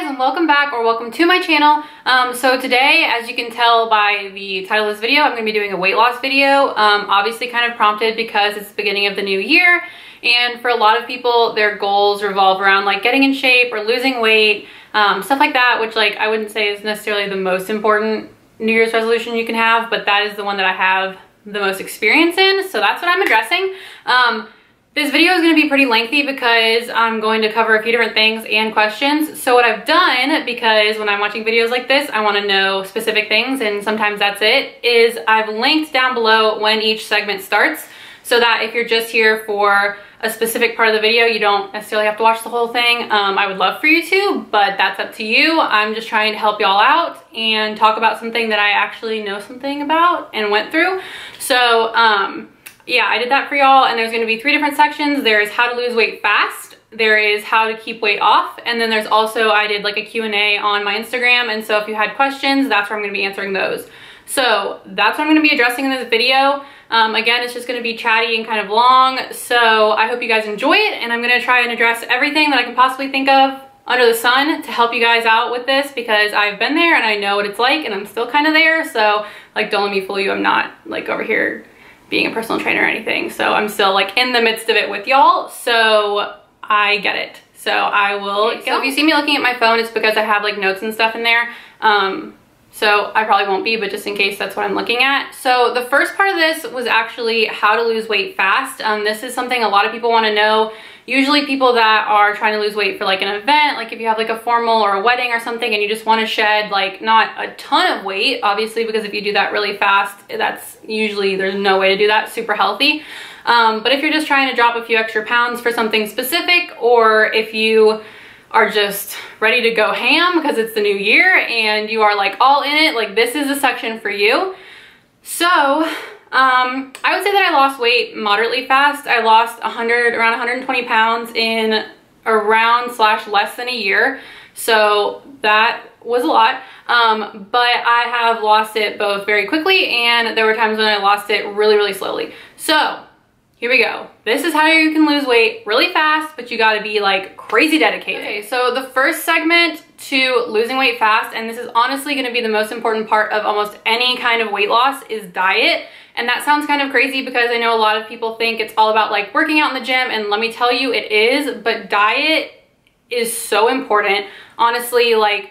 guys, and welcome back or welcome to my channel. So today, as you can tell by the title of this video, I'm going to be doing a weight loss video, obviously kind of prompted because it's the beginning of the new year, and for a lot of people their goals revolve around like getting in shape or losing weight, stuff like that, which like I wouldn't say is necessarily the most important New Year's resolution you can have, but that is the one that I have the most experience in, so that's what I'm addressing. This video is going to be pretty lengthy because I'm going to cover a few different things and questions. So what I've done, because when I'm watching videos like this, I want to know specific things and sometimes that's it, is I've linked down below when each segment starts so that if you're just here for a specific part of the video, you don't necessarily have to watch the whole thing. I would love for you to, but that's up to you. I'm just trying to help y'all out and talk about something that I actually know something about and went through. So, yeah, I did that for y'all, and there's going to be three different sections. There is how to lose weight fast, there is how to keep weight off, and then there's also, I did like a Q&A on my Instagram, and so if you had questions, that's where I'm going to be answering those. So that's what I'm going to be addressing in this video. Again, it's just going to be chatty and kind of long, so I hope you guys enjoy it, and I'm going to try and address everything that I can possibly think of under the sun to help you guys out with this, because I've been there and I know what it's like, and I'm still kind of there, so like don't let me fool you, I'm not like over here being a personal trainer or anything. So I'm still like in the midst of it with y'all. So I get it. So I will. Okay, so if you see me looking at my phone, it's because I have like notes and stuff in there. So I probably won't be, but just in case, that's what I'm looking at. So the first part of this was actually how to lose weight fast. This is something a lot of people want to know. Usually people that are trying to lose weight for like an event, like if you have like a formal or a wedding or something and you just want to shed like not a ton of weight, obviously, because if you do that really fast, that's usually, there's no way to do that super healthy. But if you're just trying to drop a few extra pounds for something specific, or if you are just ready to go ham because it's the new year and you are like all in it, like this is a section for you. So I would say that I lost weight moderately fast. I lost around 120 pounds in around / less than a year. So that was a lot. But I have lost it both very quickly, and there were times when I lost it really, really slowly. So here we go. This is how you can lose weight really fast, but you gotta be like crazy dedicated. Okay, so the first segment to losing weight fast, and this is honestly gonna be the most important part of almost any kind of weight loss, is diet. And that sounds kind of crazy because I know a lot of people think it's all about like working out in the gym, and let me tell you, it is, but diet is so important. Honestly, like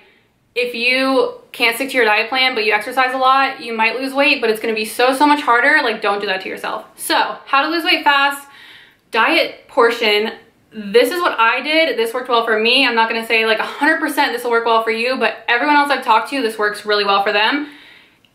if you can't stick to your diet plan but you exercise a lot, you might lose weight, but it's going to be so much harder. Like, don't do that to yourself. So how to lose weight fast, diet portion. This is what I did. This worked well for me. I'm not going to say like 100% this will work well for you, but everyone else I've talked to, this works really well for them,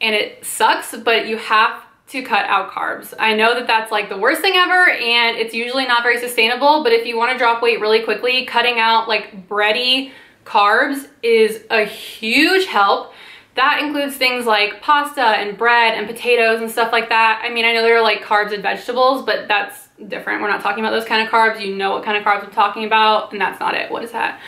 and it sucks, but you have to cut out carbs. I know that that's like the worst thing ever, and it's usually not very sustainable, but if you want to drop weight really quickly, cutting out like bready carbs is a huge help. That includes things like pasta and bread and potatoes and stuff like that. I mean, I know there are like carbs and vegetables, but that's different. We're not talking about those kind of carbs. You know what kind of carbs I'm talking about, and that's not it. What is that?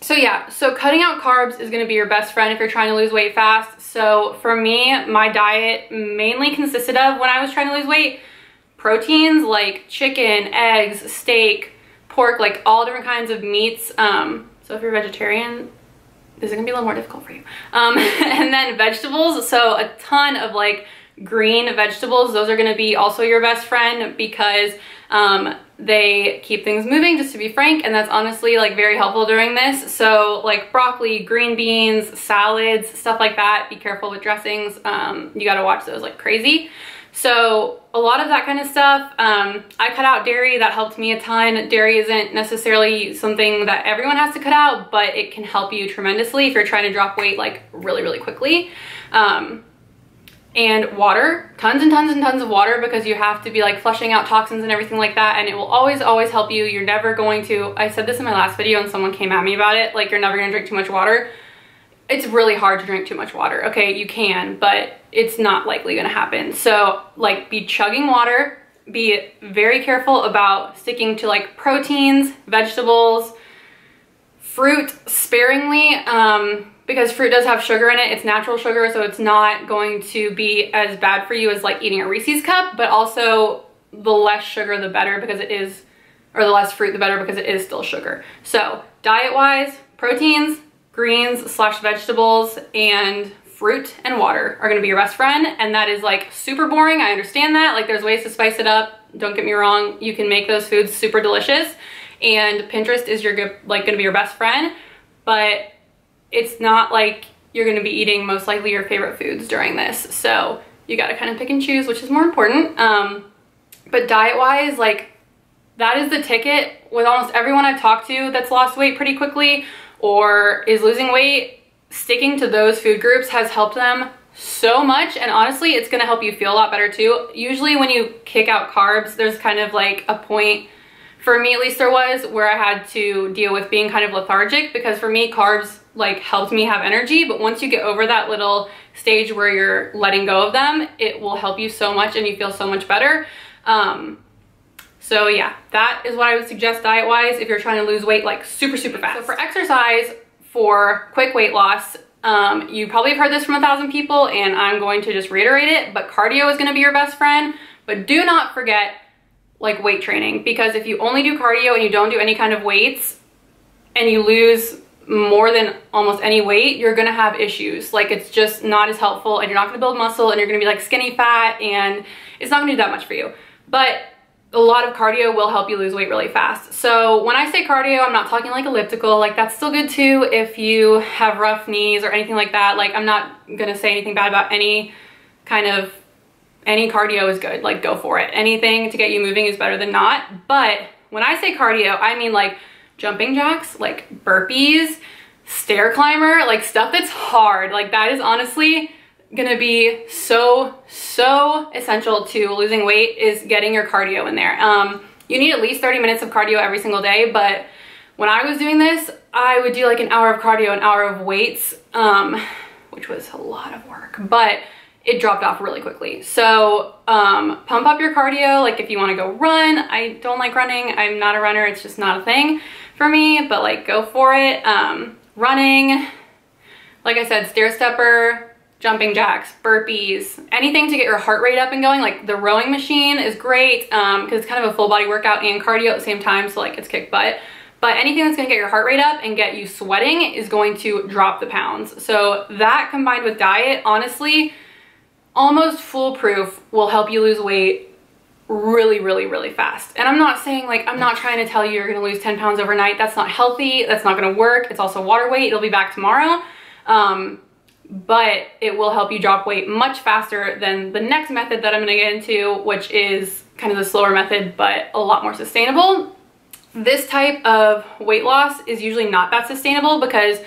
So yeah, so cutting out carbs is going to be your best friend if you're trying to lose weight fast. So for me, my diet mainly consisted of, when I was trying to lose weight, proteins like chicken, eggs, steak, pork, like all different kinds of meats. So if you're vegetarian, this is gonna be a little more difficult for you. And then vegetables, so a ton of like green vegetables. Those are gonna be also your best friend because they keep things moving, just to be frank, and that's honestly like very helpful during this. So like broccoli, green beans, salads, stuff like that. Be careful with dressings. You gotta watch those like crazy. So a lot of that kind of stuff. I cut out dairy. That helped me a ton. Dairy isn't necessarily something that everyone has to cut out, but it can help you tremendously if you're trying to drop weight like really, really quickly. And water, tons and tons and tons of water, because you have to be like flushing out toxins and everything like that, and it will always, always help you. You're never going to, I said this in my last video and someone came at me about it, like you're never gonna drink too much water. It's really hard to drink too much water. Okay, you can, but it's not likely gonna happen. So like be chugging water, be very careful about sticking to like proteins, vegetables, fruit sparingly, because fruit does have sugar in it. It's natural sugar, so it's not going to be as bad for you as like eating a Reese's cup, but also the less sugar the better, because it is, or the less fruit the better, because it is still sugar. So diet wise, Proteins, greens / vegetables, and fruit and water are gonna be your best friend. And that is like super boring, I understand that. Like there's ways to spice it up, don't get me wrong. You can make those foods super delicious and Pinterest is your gonna be your best friend, but it's not like you're gonna be eating most likely your favorite foods during this. So you gotta kind of pick and choose, which is more important. But diet-wise, like that is the ticket with almost everyone I've talked to that's lost weight pretty quickly or is losing weight. Sticking to those food groups has helped them so much, and honestly it's gonna help you feel a lot better too. Usually when you kick out carbs, there's kind of like a point, for me at least there was, where I had to deal with being kind of lethargic, because for me carbs like helped me have energy, but once you get over that little stage where you're letting go of them, it will help you so much and you feel so much better. So yeah, that is what I would suggest diet wise if you're trying to lose weight like super fast. So for exercise, for quick weight loss, you probably have heard this from 1,000 people and I'm going to just reiterate it, but cardio is gonna be your best friend. But do not forget like weight training, because if you only do cardio and you don't do any kind of weights and you lose more than almost any weight, you're gonna have issues. Like it's just not as helpful and you're not gonna build muscle and you're gonna be like skinny fat and it's not gonna do that much for you. But a lot of cardio will help you lose weight really fast. So when I say cardio, I'm not talking like elliptical, like that's still good too if you have rough knees or anything like that. Like I'm not gonna say anything bad about any kind of, any cardio is good, like go for it. Anything to get you moving is better than not. But when I say cardio, I mean like jumping jacks, like burpees, stair climber, like stuff that's hard. Like that is honestly gonna be so essential to losing weight, is getting your cardio in there. You need at least 30 minutes of cardio every single day, but when I was doing this, I would do like an hour of cardio, an hour of weights, which was a lot of work, but it dropped off really quickly. So pump up your cardio, like if you wanna go run. I don't like running, I'm not a runner, it's just not a thing for me, but like go for it. Running, like I said, stair stepper, jumping jacks, burpees, anything to get your heart rate up and going. Like the rowing machine is great because it's kind of a full body workout and cardio at the same time, so like it's kick butt. But anything that's gonna get your heart rate up and get you sweating is going to drop the pounds. So that combined with diet, honestly, almost foolproof, will help you lose weight really fast. And I'm not saying, like, I'm not trying to tell you you're gonna lose 10 pounds overnight. That's not healthy, that's not gonna work. It's also water weight, it'll be back tomorrow. But it will help you drop weight much faster than the next method that I'm gonna get into, which is kind of the slower method, but a lot more sustainable. This type of weight loss is usually not that sustainable because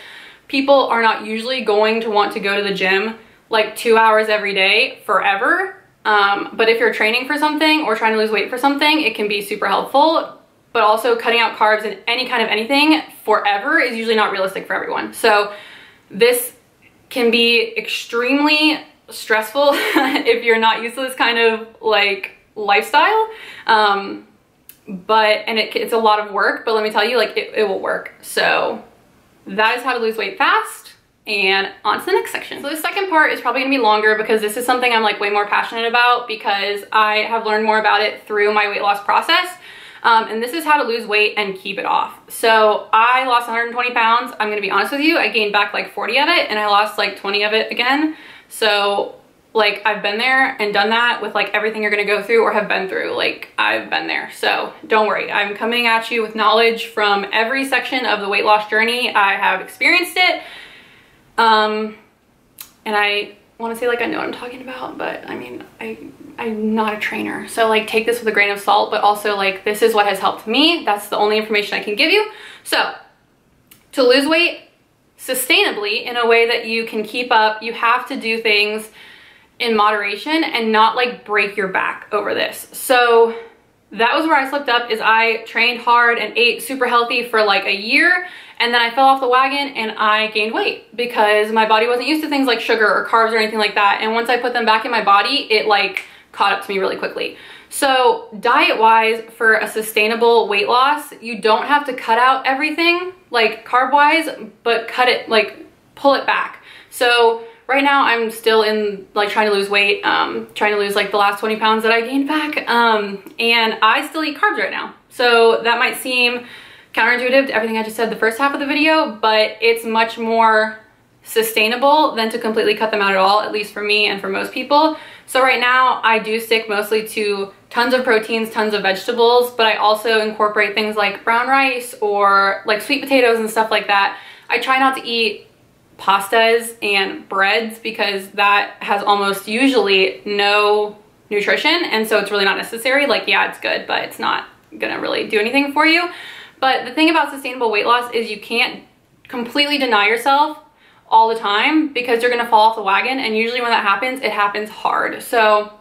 people are not usually going to want to go to the gym like 2 hours every day forever. But if you're training for something or trying to lose weight for something, it can be super helpful. But also cutting out carbs and any kind of anything forever is usually not realistic for everyone. So this can be extremely stressful if you're not used to this kind of like lifestyle, and it's a lot of work, but let me tell you, like it will work. So that is how to lose weight fast, and on to the next section. So the second part is probably gonna be longer because this is something I'm like way more passionate about, because I have learned more about it through my weight loss process. And this is how to lose weight and keep it off. So I lost 120 pounds. I'm gonna be honest with you, I gained back like 40 of it and I lost like 20 of it again. So like I've been there and done that with like everything you're gonna go through or have been through. Like I've been there, so don't worry. I'm coming at you with knowledge from every section of the weight loss journey. I have experienced it. And I wanna say like I know what I'm talking about, but I mean, I'm not a trainer, so like take this with a grain of salt, but also like this is what has helped me. That's the only information I can give you. So to lose weight sustainably in a way that you can keep up, you have to do things in moderation and not like break your back over this. So that was where I slipped up, is I trained hard and ate super healthy for like a year, and then I fell off the wagon and I gained weight because my body wasn't used to things like sugar or carbs or anything like that. And once I put them back in my body, it like caught up to me really quickly. So diet wise, for a sustainable weight loss, you don't have to cut out everything like carb wise, but cut it, like pull it back. So right now I'm still in like trying to lose weight, trying to lose like the last 20 pounds that I gained back. And I still eat carbs right now. So that might seem counterintuitive to everything I just said the first half of the video, but it's much more sustainable than to completely cut them out at all, at least for me and for most people. So right now I do stick mostly to tons of proteins, tons of vegetables, but I also incorporate things like brown rice or like sweet potatoes and stuff like that. I try not to eat pastas and breads because that has almost usually no nutrition, and so it's really not necessary. Like, yeah, it's good, but it's not gonna really do anything for you. But the thing about sustainable weight loss is you can't completely deny yourself all the time because you're gonna fall off the wagon, and usually when that happens, it happens hard. So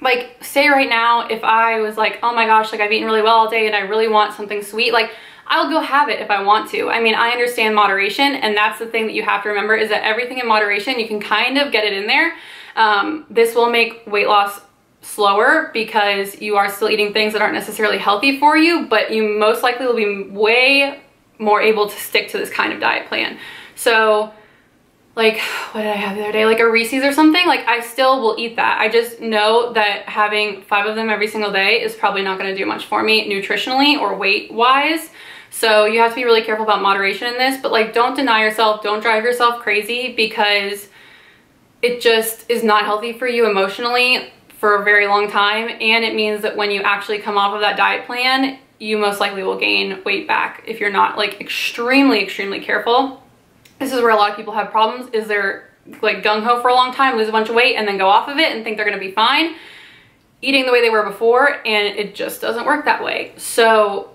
like, say right now if I was like, oh my gosh, like I've eaten really well all day and I really want something sweet, like I'll go have it if I want to. I mean, I understand moderation, and that's the thing that you have to remember, is that everything in moderation, you can kind of get it in there. This will make weight loss slower because you are still eating things that aren't necessarily healthy for you, but you most likely will be way more able to stick to this kind of diet plan. So like, what did I have the other day? Like a Reese's or something? Like, I still will eat that. I just know that having 5 of them every single day is probably not going to do much for me nutritionally or weight-wise. So you have to be really careful about moderation in this, but like, don't deny yourself, don't drive yourself crazy, because it just is not healthy for you emotionally for a very long time. And it means that when you actually come off of that diet plan, you most likely will gain weight back if you're not like extremely careful. This is where a lot of people have problems, is they're like gung-ho for a long time, lose a bunch of weight, and then go off of it and think they're gonna be fine eating the way they were before, and it just doesn't work that way. So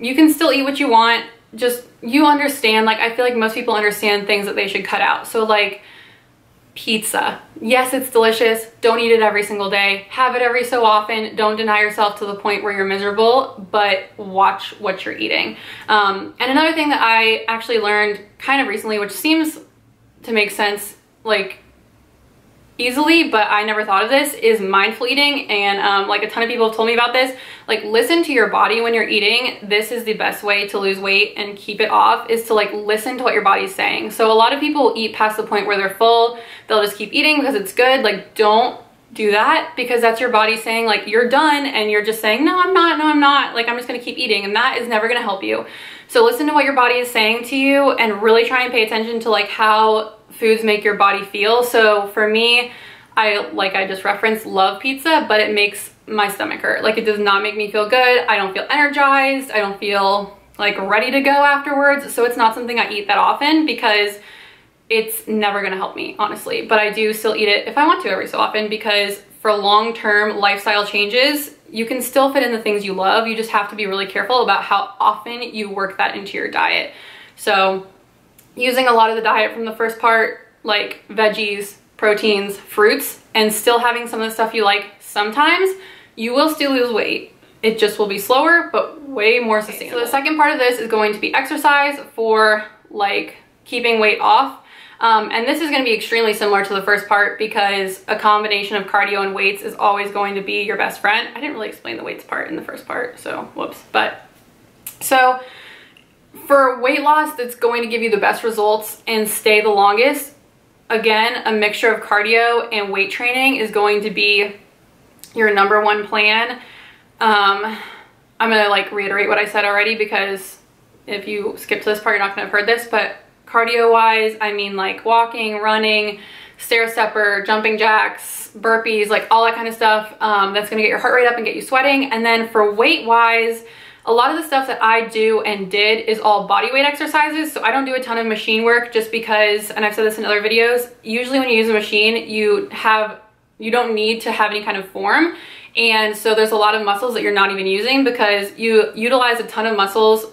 you can still eat what you want, just you understand. Like, I feel like most people understand things that they should cut out. So like pizza, yes, it's delicious, don't eat it every single day, have it every so often, don't deny yourself to the point where you're miserable, but watch what you're eating. And another thing that I actually learned kind of recently, which seems to make sense like easily, but I never thought of this, is mindful eating. And like a ton of people have told me about this, like, listen to your body when you're eating. This is the best way to lose weight and keep it off, is to like listen to what your body's saying. So a lot of people eat past the point where they're full, they'll just keep eating because it's good. Like, don't do that, because that's your body saying like, you're done, and you're just saying, no, I'm not, no, I'm not, like, I'm just gonna keep eating, and that is never gonna help you. So listen to what your body is saying to you, and really try and pay attention to like how foods make your body feel. So for me, I just referenced, love pizza, but it makes my stomach hurt. Like, it does not make me feel good. I don't feel energized. I don't feel like ready to go afterwards. So it's not something I eat that often because it's never gonna help me, honestly. But I do still eat it if I want to every so often, because for long-term lifestyle changes, you can still fit in the things you love. You just have to be really careful about how often you work that into your diet. So using a lot of the diet from the first part, like veggies, proteins, fruits, and still having some of the stuff you like sometimes, you will still lose weight. It just will be slower, but way more sustainable. So the second part of this is going to be exercise for like keeping weight off. And this is gonna be extremely similar to the first part, because a combination of cardio and weights is always going to be your best friend. I didn't really explain the weights part in the first part, so whoops. But so, for weight loss that's going to give you the best results and stay the longest, again, a mixture of cardio and weight training is going to be your #1 plan. I'm gonna like reiterate what I said already, because if you skip to this part, you're not gonna have heard this, but cardio wise, I mean like walking, running, stair stepper, jumping jacks, burpees, like all that kind of stuff. That's gonna get your heart rate up and get you sweating. And then for weight wise, a lot of the stuff that I do and did is all body weight exercises. So I don't do a ton of machine work, just because, and I've said this in other videos, usually when you use a machine, you don't need to have any kind of form. And so there's a lot of muscles that you're not even using, because you utilize a ton of muscles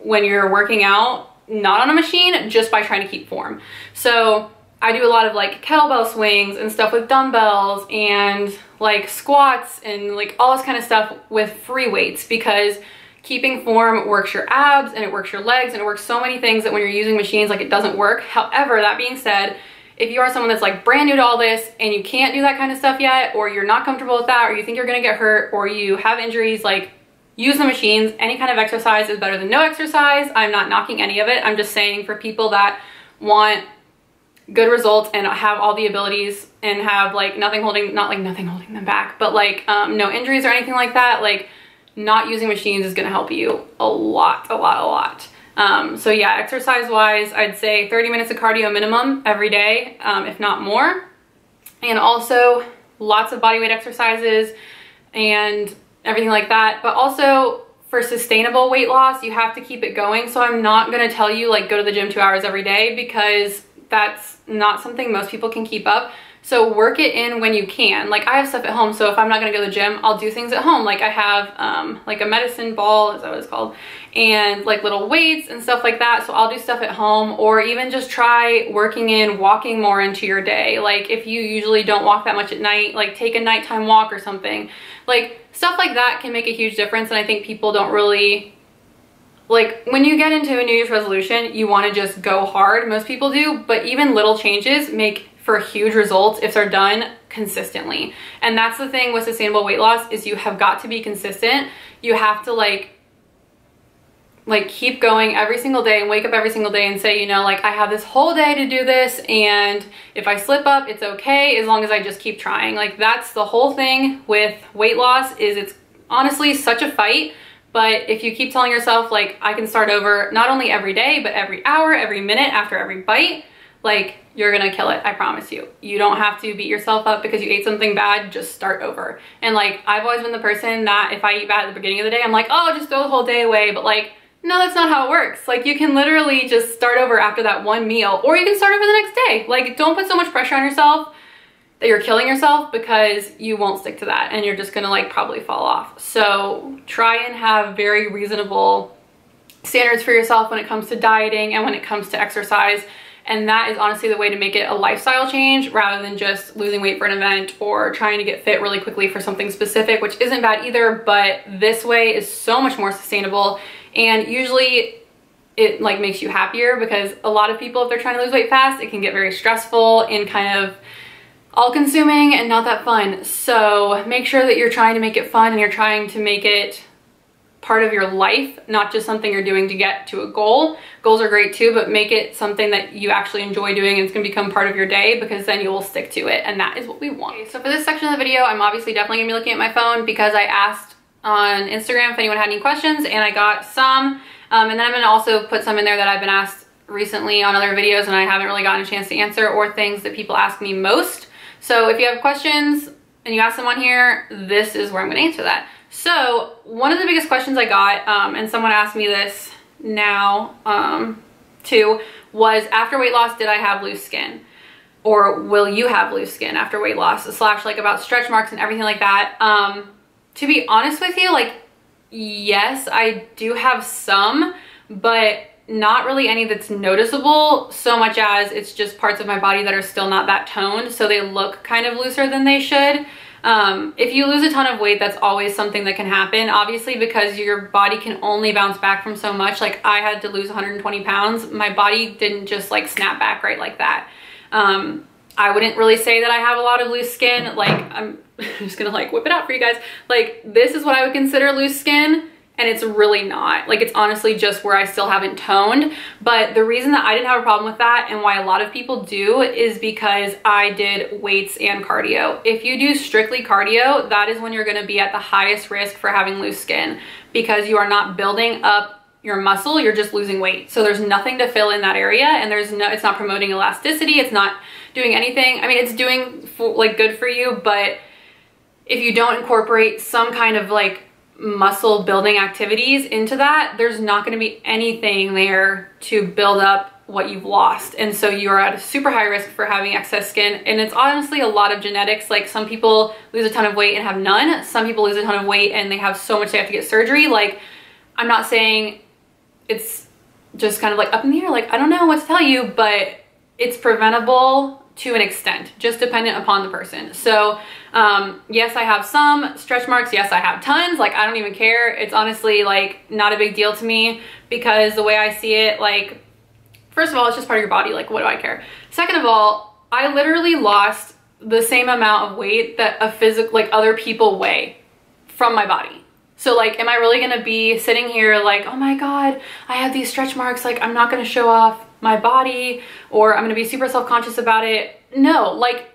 when you're working out, not on a machine, just by trying to keep form. So I do a lot of like kettlebell swings and stuff with dumbbells, and like squats, and like all this kind of stuff with free weights, because keeping form works your abs, and it works your legs, and it works so many things that when you're using machines, like, it doesn't work. However, that being said, if you are someone that's like brand new to all this and you can't do that kind of stuff yet, or you're not comfortable with that, or you think you're gonna get hurt, or you have injuries, like, use the machines. Any kind of exercise is better than no exercise. I'm not knocking any of it. I'm just saying, for people that want good results and have all the abilities and have like nothing holding them back, but like no injuries or anything like that, like, not using machines is going to help you a lot. So yeah, exercise wise, I'd say 30 minutes of cardio minimum every day, if not more. And also lots of bodyweight exercises and everything like that. But also for sustainable weight loss, you have to keep it going. So I'm not going to tell you like go to the gym 2 hours every day, because that's not something most people can keep up. So work it in when you can. Like I have stuff at home, so if I'm not gonna go to the gym, I'll do things at home. Like I have like a medicine ball, is that what it's called? And like little weights and stuff like that. So I'll do stuff at home, or even just try working in, walking more into your day. Like if you usually don't walk that much at night, like take a nighttime walk or something. Like stuff like that can make a huge difference. And I think people don't really, like when you get into a New Year's resolution, you wanna just go hard, most people do, but even little changes make for huge results if they're done consistently. And that's the thing with sustainable weight loss, is you have got to be consistent. You have to like keep going every single day and wake up every single day and say, you know, like I have this whole day to do this, and if I slip up, it's okay, as long as I just keep trying. Like that's the whole thing with weight loss, is it's honestly such a fight. But if you keep telling yourself like I can start over, not only every day, but every hour, every minute, after every bite, like you're gonna kill it, I promise you. You don't have to beat yourself up because you ate something bad, just start over. And like, I've always been the person that if I eat bad at the beginning of the day, I'm like, oh, just throw the whole day away. But like, no, that's not how it works. Like you can literally just start over after that one meal, or you can start over the next day. Like don't put so much pressure on yourself that you're killing yourself, because you won't stick to that and you're just gonna like probably fall off. So try and have very reasonable standards for yourself when it comes to dieting and when it comes to exercise. And that is honestly the way to make it a lifestyle change, rather than just losing weight for an event or trying to get fit really quickly for something specific, which isn't bad either, but this way is so much more sustainable. And usually it like makes you happier, because a lot of people, if they're trying to lose weight fast, it can get very stressful and kind of all consuming and not that fun. So make sure that you're trying to make it fun and you're trying to make it part of your life, not just something you're doing to get to a goal. Goals are great too, but make it something that you actually enjoy doing, and it's gonna become part of your day, because then you will stick to it, and that is what we want. Okay, so for this section of the video, I'm obviously definitely gonna be looking at my phone, because I asked on Instagram if anyone had any questions, and I got some, and then I'm gonna also put some in there that I've been asked recently on other videos and I haven't really gotten a chance to answer, or things that people ask me most. So if you have questions and you ask them on here, this is where I'm gonna answer that. So one of the biggest questions I got, and someone asked me this now too, was after weight loss, did I have loose skin? Or will you have loose skin after weight loss? Slash like about stretch marks and everything like that. To be honest with you, like, yes, I do have some, but not really any that's noticeable, so much as it's just parts of my body that are still not that toned. So they look kind of looser than they should. If you lose a ton of weight, that's always something that can happen, obviously, because your body can only bounce back from so much. Like I had to lose 120 pounds. My body didn't just like snap back right like that. I wouldn't really say that I have a lot of loose skin. Like I'm just gonna like whip it out for you guys. Like this is what I would consider loose skin. And it's really not. Like it's honestly just where I still haven't toned. But the reason that I didn't have a problem with that, and why a lot of people do, is because I did weights and cardio. If you do strictly cardio, that is when you're gonna be at the highest risk for having loose skin, because you are not building up your muscle, you're just losing weight. So there's nothing to fill in that area, and there's no, it's not promoting elasticity, it's not doing anything. I mean, it's doing like good for you, but if you don't incorporate some kind of like muscle building activities into that, there's not going to be anything there to build up what you've lost. And so you are at a super high risk for having excess skin. And it's honestly a lot of genetics. Like some people lose a ton of weight and have none. Some people lose a ton of weight and they have so much they have to get surgery. Like I'm not saying, it's just kind of like up in the air. Like I don't know what to tell you, but it's preventable to an extent, just dependent upon the person. So yes, I have some stretch marks. Yes, I have tons. Like I don't even care. It's honestly like not a big deal to me, because the way I see it, like, first of all, it's just part of your body. Like what do I care? Second of all, I literally lost the same amount of weight that a like other people weigh from my body. So like, am I really gonna be sitting here like, oh my God, I have these stretch marks, like I'm not gonna show off my body, or I'm gonna be super self-conscious about it? No, like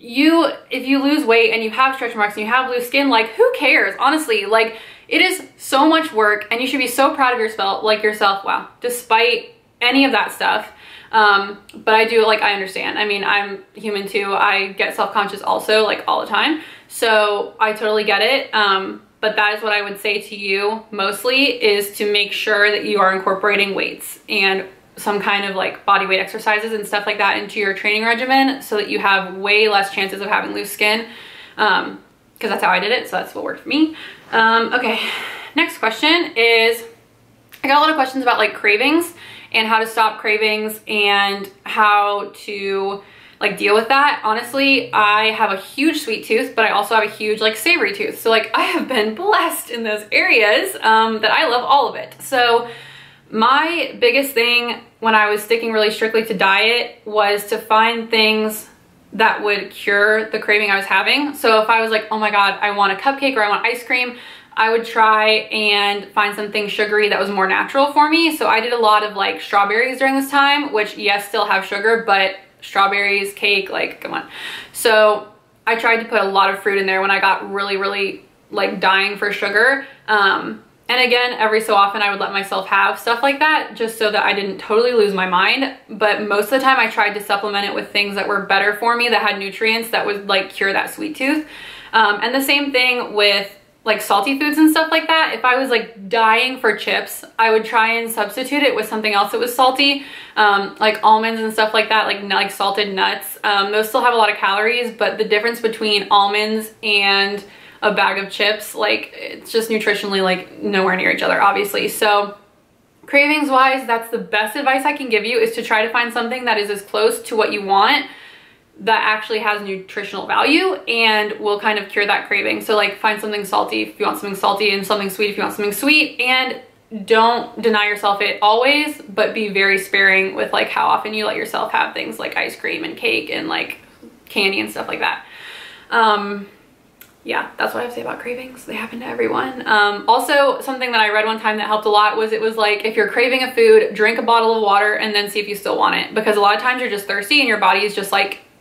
if you lose weight and you have stretch marks and you have loose skin, like who cares? Honestly, like It is so much work, and you should be so proud of yourself, wow, despite any of that stuff. But I do, I understand. I mean, I'm human too. I get self-conscious also, all the time. So I totally get it. But that is what I would say to you mostly, is to make sure that you are incorporating weights and some kind of body weight exercises and stuff like that into your training regimen, so that you have way less chances of having loose skin. Because that's how I did it, so that's what worked for me. Okay, next question is, I got a lot of questions about cravings and how to stop cravings and how to deal with that. Honestly, I have a huge sweet tooth, but I also have a huge savory tooth. So I have been blessed in those areas, that I love all of it. So my biggest thing when I was sticking really strictly to diet was to find things that would cure the craving I was having. So if I was oh my God, I want a cupcake or I want ice cream, I would try and find something sugary that was more natural for me. So I did a lot of strawberries during this time, which yes, still have sugar, but strawberries, cake, come on. So I tried to put a lot of fruit in there when I got really, really dying for sugar. And again, every so often I would let myself have stuff like that just so that I didn't totally lose my mind. But most of the time I tried to supplement it with things that were better for me, that had nutrients that would cure that sweet tooth. And the same thing with salty foods and stuff like that. If I was dying for chips, I would try and substitute it with something else that was salty, like almonds and stuff like that, like salted nuts. Those still have a lot of calories, but the difference between almonds and a bag of chips, it's just nutritionally nowhere near each other, obviously. So cravings wise, that's the best advice I can give you, is to try to find something that is as close to what you want that actually has nutritional value and will kind of cure that craving. So find something salty if you want something salty, and something sweet if you want something sweet, and don't deny yourself it always, but be very sparing with how often you let yourself have things like ice cream and cake and candy and stuff like that. Yeah, that's what I have to say about cravings. They happen to everyone. Also, something that I read one time that helped a lot was, if you're craving a food, drink a bottle of water and then see if you still want it. Because a lot of times you're just thirsty and your body is just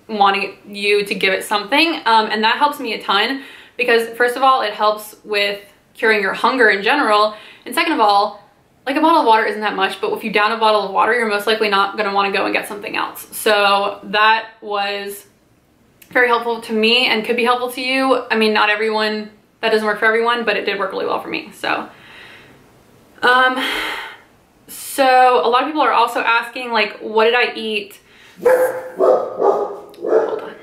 wanting you to give it something. And that helps me a ton, because first of all, it helps with curing your hunger in general. And second of all, a bottle of water isn't that much, but if you down a bottle of water, you're most likely not gonna wanna go and get something else. So that was very helpful to me and could be helpful to you. I mean, not everyone, that doesn't work for everyone, but it did work really well for me. So, so a lot of people are also asking, what did I eat? Hold on,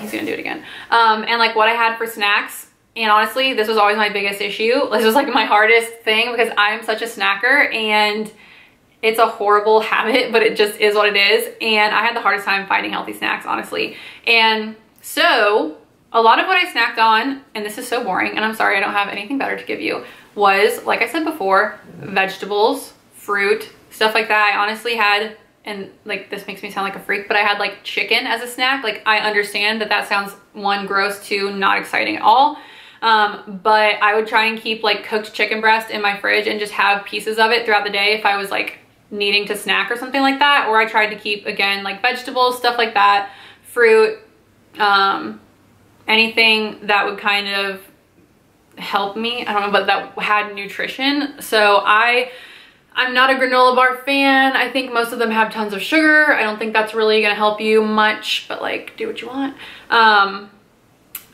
he's gonna do it again. And what I had for snacks. And honestly, this was always my biggest issue. This was my hardest thing, because I'm such a snacker, and it's a horrible habit, but it just is what it is. And I had the hardest time finding healthy snacks, honestly. And so a lot of what I snacked on, and this is so boring, and I'm sorry I don't have anything better to give you, was, like I said before, vegetables, fruit, stuff like that. I honestly had, and this makes me sound like a freak, but I had chicken as a snack. I understand that that sounds, one, gross, two, not exciting at all. But I would try and keep cooked chicken breast in my fridge and just have pieces of it throughout the day if I was needing to snack or something like that. Or I tried to keep, again, vegetables, stuff like that, fruit, anything that would kind of help me, I don't know, but that had nutrition. So I'm not a granola bar fan. I think most of them have tons of sugar. I don't think that's really gonna help you much, but do what you want.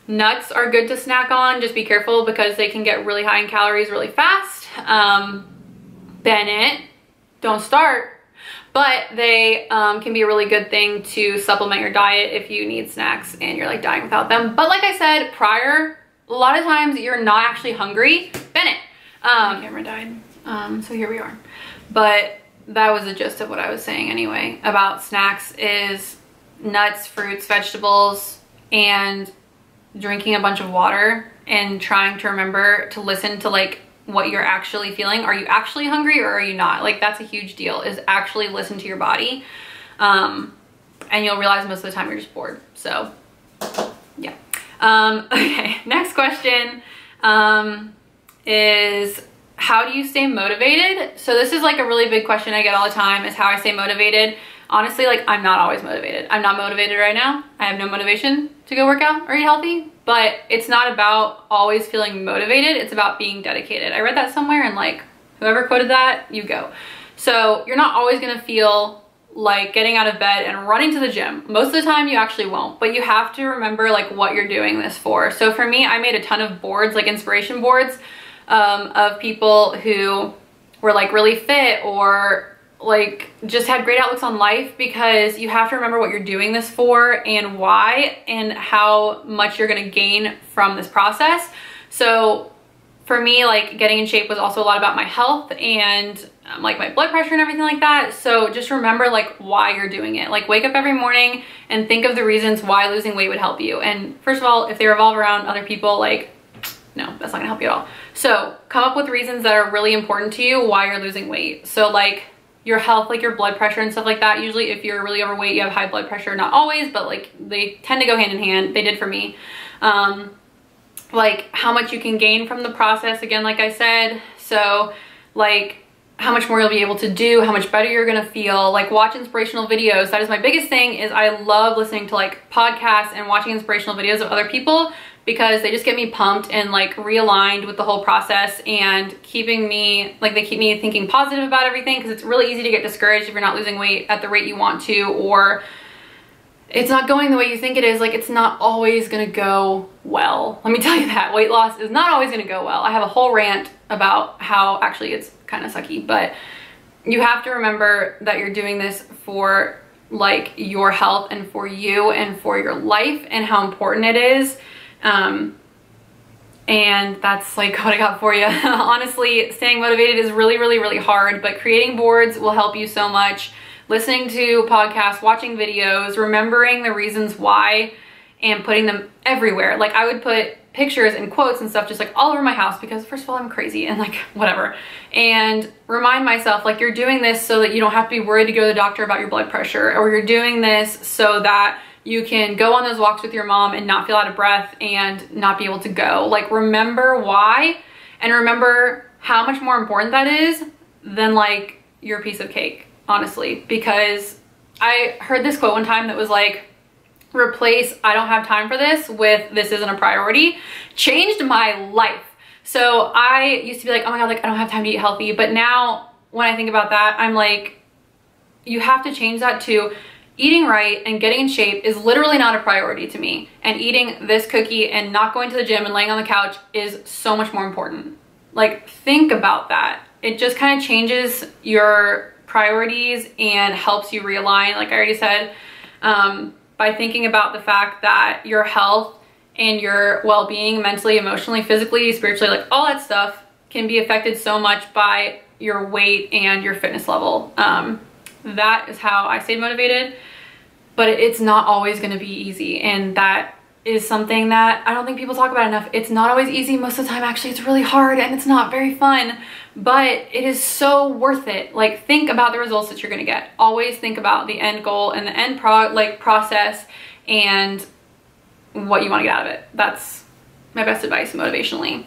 Nuts are good to snack on, just be careful because they can get really high in calories really fast. Bennett, don't start, but they can be a really good thing to supplement your diet if you need snacks and you're dying without them. But like I said prior, a lot of times you're not actually hungry. Bennett, my camera died, so here we are. But that was the gist of what I was saying anyway about snacks, is nuts, fruits, vegetables, and drinking a bunch of water, and trying to remember to listen to what you're actually feeling. Are you actually hungry or are you not? That's a huge deal, is actually listen to your body. And you'll realize most of the time you're just bored. So yeah. Okay, next question is, how do you stay motivated? So this is a really big question I get all the time, is how I stay motivated. honestly, like, I'm not always motivated. I'm not motivated right now. I have no motivation to go work out or eat healthy, but it's not about always feeling motivated. It's about being dedicated. I read that somewhere, and like, whoever quoted that, you go. So you're not always gonna feel like getting out of bed and running to the gym. Most of the time you actually won't, but you have to remember like what you're doing this for. So for me, I made a ton of boards, like inspiration boards, of people who were like really fit or like just had great outlooks on life, because you have to remember what you're doing this for and why and how much you're gonna gain from this process. So for me, like, getting in shape was also a lot about my health and like my blood pressure and everything like that. So just remember like why you're doing it. Like, wake up every morning and think of the reasons why losing weight would help you. And first of all, if they revolve around other people, like, no, that's not gonna help you at all. So come up with reasons that are really important to you why you're losing weight. So like your health, like your blood pressure and stuff like that. Usually if you're really overweight, you have high blood pressure. Not always, but like they tend to go hand in hand. They did for me. Like how much you can gain from the process, again, like I said. So like how much more you'll be able to do, how much better you're gonna feel. Like, watch inspirational videos. That is my biggest thing, is I love listening to like podcasts and watching inspirational videos of other people, because they just get me pumped and like realigned with the whole process, and keeping me like, they keep me thinking positive about everything, because it's really easy to get discouraged if you're not losing weight at the rate you want to, or it's not going the way you think it is. Like, it's not always gonna go well. Let me tell you that. Weight loss is not always gonna go well. I have a whole rant about how actually it's kind of sucky, but you have to remember that you're doing this for like your health and for you and for your life and how important it is. And that's like what I got for you. Honestly, staying motivated is really, really, really hard, but creating boards will help you so much. Listening to podcasts, watching videos, remembering the reasons why, and putting them everywhere. Like, I would put pictures and quotes and stuff just like all over my house, because first of all, I'm crazy and like whatever, and remind myself like you're doing this so that you don't have to be worried to go to the doctor about your blood pressure, or you're doing this so that you can go on those walks with your mom and not feel out of breath and not be able to go. Like, remember why, and remember how much more important that is than like your piece of cake, honestly, because I heard this quote one time that was like, replace "I don't have time for this" with "this isn't a priority." Changed my life. So I used to be like, oh my god, like I don't have time to eat healthy, but now when I think about that, I'm like, you have to change that to eating right and getting in shape is literally not a priority to me, and eating this cookie and not going to the gym and laying on the couch is so much more important. Like, think about that. It just kind of changes your priorities and helps you realign, like I already said, by thinking about the fact that your health and your well-being, mentally, emotionally, physically, spiritually, like all that stuff can be affected so much by your weight and your fitness level. That is how I stayed motivated, but it's not always gonna be easy. And that is something that I don't think people talk about enough. It's not always easy. Most of the time, actually, it's really hard and it's not very fun, but it is so worth it. Like, think about the results that you're gonna get. Always think about the end goal and the end process and what you wanna get out of it. That's my best advice motivationally.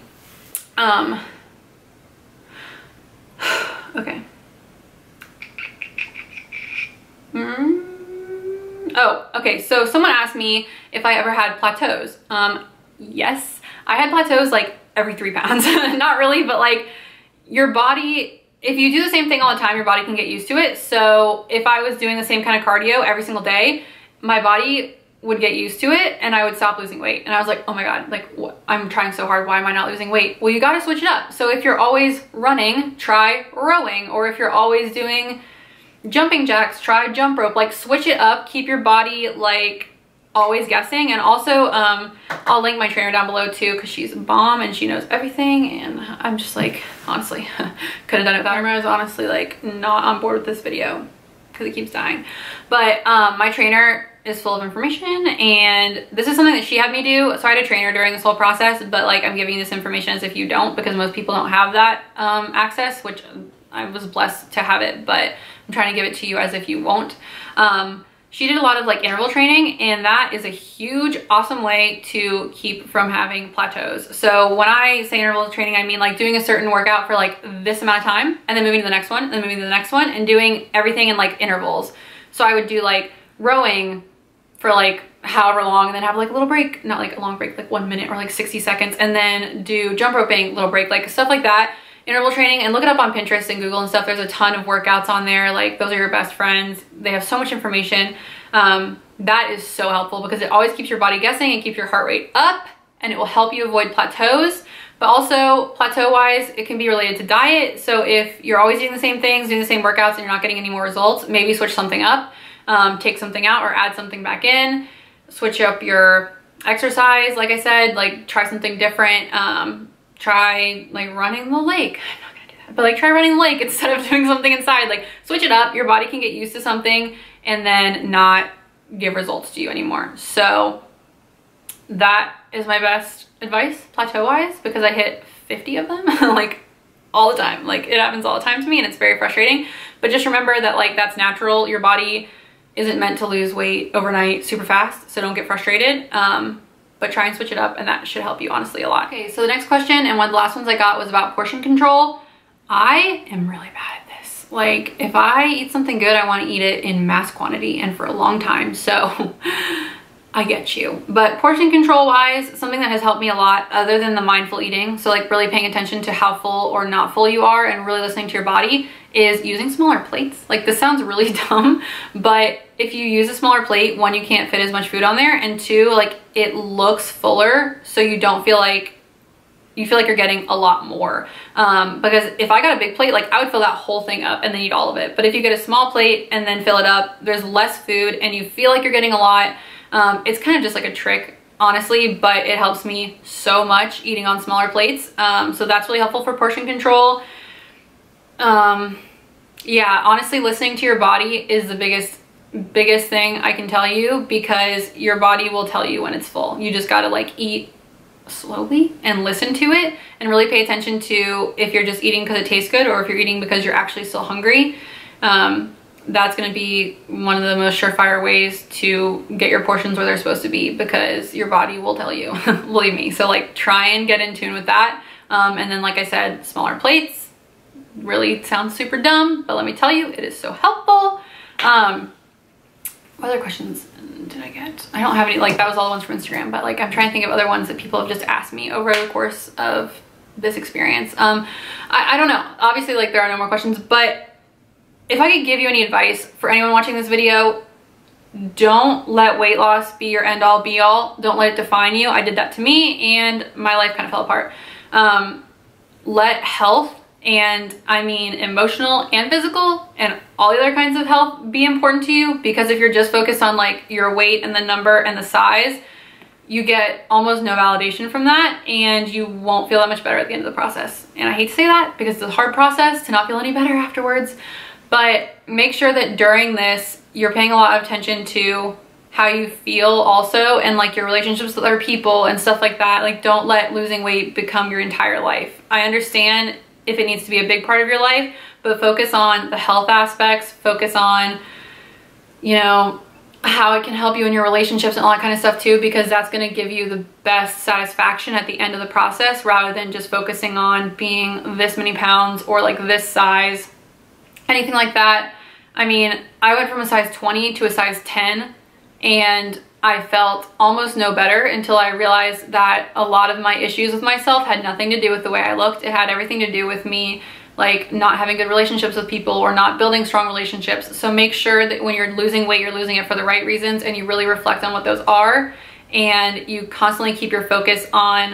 Okay. Oh, okay, so someone asked me if I ever had plateaus. Yes, I had plateaus like every 3 pounds. Not really, but like, your body, if you do the same thing all the time, your body can get used to it. So if I was doing the same kind of cardio every single day, my body would get used to it and I would stop losing weight. And I was like, oh my god, like, what? I'm trying so hard, why am I not losing weight? Well, you gotta switch it up. So if you're always running, try rowing, or if you're always doing jumping jacks, try jump rope. Like, switch it up, keep your body like always guessing. And also I'll link my trainer down below too, because she's a bomb and she knows everything, and I'm just like, honestly, could have done it without her. I was honestly like not on board with this video because it keeps dying, but my trainer is full of information, and this is something that she had me do. So I had a trainer during this whole process, but like, I'm giving you this information as if you don't, because most people don't have that access, which I was blessed to have it, but I'm trying to give it to you as if you won't. She did a lot of like interval training, and that is a huge, awesome way to keep from having plateaus. So when I say interval training, I mean like doing a certain workout for like this amount of time, and then moving to the next one, and then moving to the next one, and doing everything in like intervals. So I would do like rowing for like however long and then have like a little break, not like a long break, like 1 minute or like 60 seconds, and then do jump roping, little break, like stuff like that. Interval training, and look it up on Pinterest and Google and stuff. There's a ton of workouts on there. Like, those are your best friends. They have so much information. That is so helpful because it always keeps your body guessing and keeps your heart rate up, and it will help you avoid plateaus. But also, plateau wise, it can be related to diet. So if you're always doing the same things, doing the same workouts, and you're not getting any more results, maybe switch something up, take something out or add something back in, switch up your exercise. Like I said, like try something different. Try like running the lake. I'm not gonna do that, but like try running the lake instead of doing something inside. Like switch it up. Your body can get used to something and then not give results to you anymore. So that is my best advice plateau wise, because I hit 50 of them like all the time. Like it happens all the time to me and it's very frustrating, but just remember that like that's natural. Your body isn't meant to lose weight overnight super fast. So don't get frustrated. But try and switch it up and that should help you honestly a lot. Okay, so the next question and one of the last ones I got was about portion control. I am really bad at this. Like if I eat something good, I want to eat it in mass quantity and for a long time. So I get you. But portion control wise, something that has helped me a lot other than the mindful eating, so like really paying attention to how full or not full you are and really listening to your body, is using smaller plates. Like this sounds really dumb, but if you use a smaller plate, one, you can't fit as much food on there, and two, like it looks fuller so you don't feel like you're getting a lot more. Because if I got a big plate, like I would fill that whole thing up and then eat all of it. But if you get a small plate and then fill it up, there's less food and you feel like you're getting a lot. It's kind of just like a trick, honestly, but it helps me so much eating on smaller plates. So that's really helpful for portion control. Yeah, honestly, listening to your body is the biggest thing I can tell you, because your body will tell you when it's full. You just gotta like eat slowly and listen to it and really pay attention to if you're just eating because it tastes good or if you're eating because you're actually still hungry. That's gonna be one of the most surefire ways to get your portions where they're supposed to be, because your body will tell you, believe me. So like try and get in tune with that. And then like I said, smaller plates really sounds super dumb, but let me tell you, it is so helpful. What other questions did I get? I don't have any, like that was all the ones from Instagram, but like I'm trying to think of other ones that people have just asked me over the course of this experience. I don't know, obviously like there are no more questions, but if I could give you any advice for anyone watching this video, don't let weight loss be your end all be all. Don't let it define you. I did that to me and my life kind of fell apart. Let health, and I mean emotional and physical and all the other kinds of health, be important to you, because if you're just focused on like your weight and the number and the size, you get almost no validation from that and you won't feel that much better at the end of the process. And I hate to say that because it's a hard process to not feel any better afterwards, but make sure that during this, you're paying a lot of attention to how you feel also, and like your relationships with other people and stuff like that. Like don't let losing weight become your entire life. I understand if it needs to be a big part of your life, but focus on the health aspects, focus on, you know, how it can help you in your relationships and all that kind of stuff too, because that's going to give you the best satisfaction at the end of the process, rather than just focusing on being this many pounds or like this size, anything like that. I mean, I went from a size 20 to a size 10 and I felt almost no better until I realized that a lot of my issues with myself had nothing to do with the way I looked. It had everything to do with me like not having good relationships with people or not building strong relationships. So make sure that when you're losing weight, you're losing it for the right reasons and you really reflect on what those are, and you constantly keep your focus on